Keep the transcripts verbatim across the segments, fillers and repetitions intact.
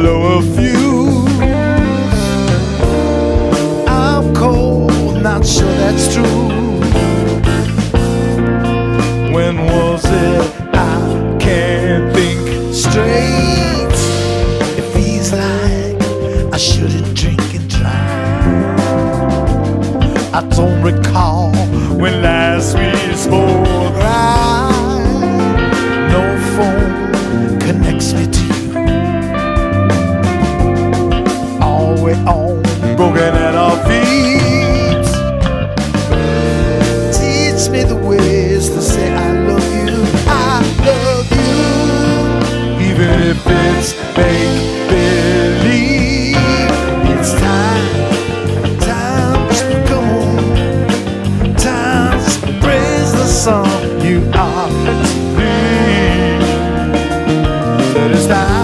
blow a fuse. I'm cold, not sure that's true. When was it? I can't think straight. It feels like I shouldn't drink and drive. I don't recall when last we spoke right. No phone connects me to you. All we're on, broken at our feet. Teach me the ways to say I love you. I love you, even if it's make believe. It's time, time's gone, time's praise the song you are to be. That is time.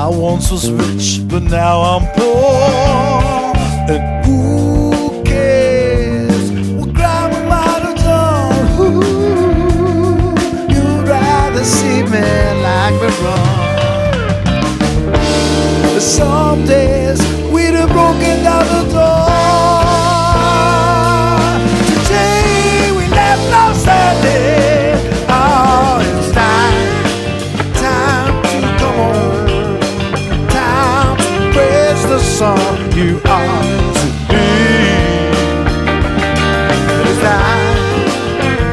I once was rich, but now I'm poor. And who cares what crime I might have done? Ooh, you'd rather see me like me wrong. Some days we'd have broken down the door. Today we left love standing. Oh, it's time, time to come on. The song you are to be. It's time,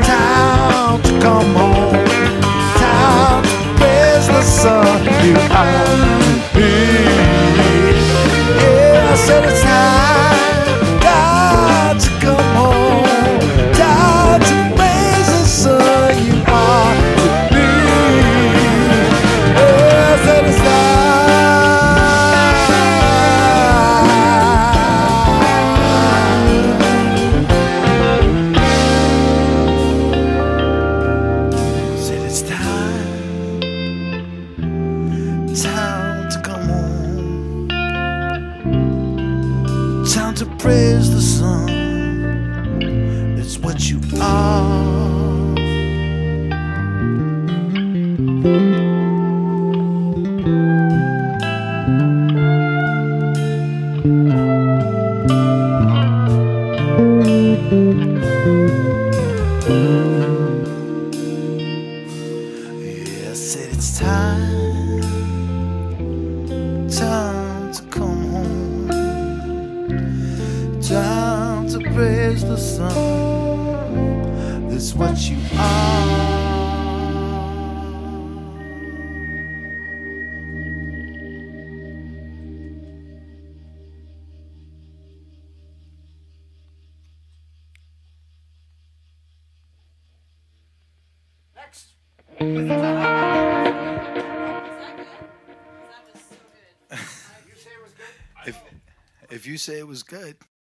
time to come home. Time to praise the song you are to be. Yeah, I said it's time, time to come home. Time to praise the song you are to be. Yeah, I said it's time. Time to praise the sun. It's what you are. Time to praise the sun. That's what you are. Next. Is that good? That was so good. If you say it was good,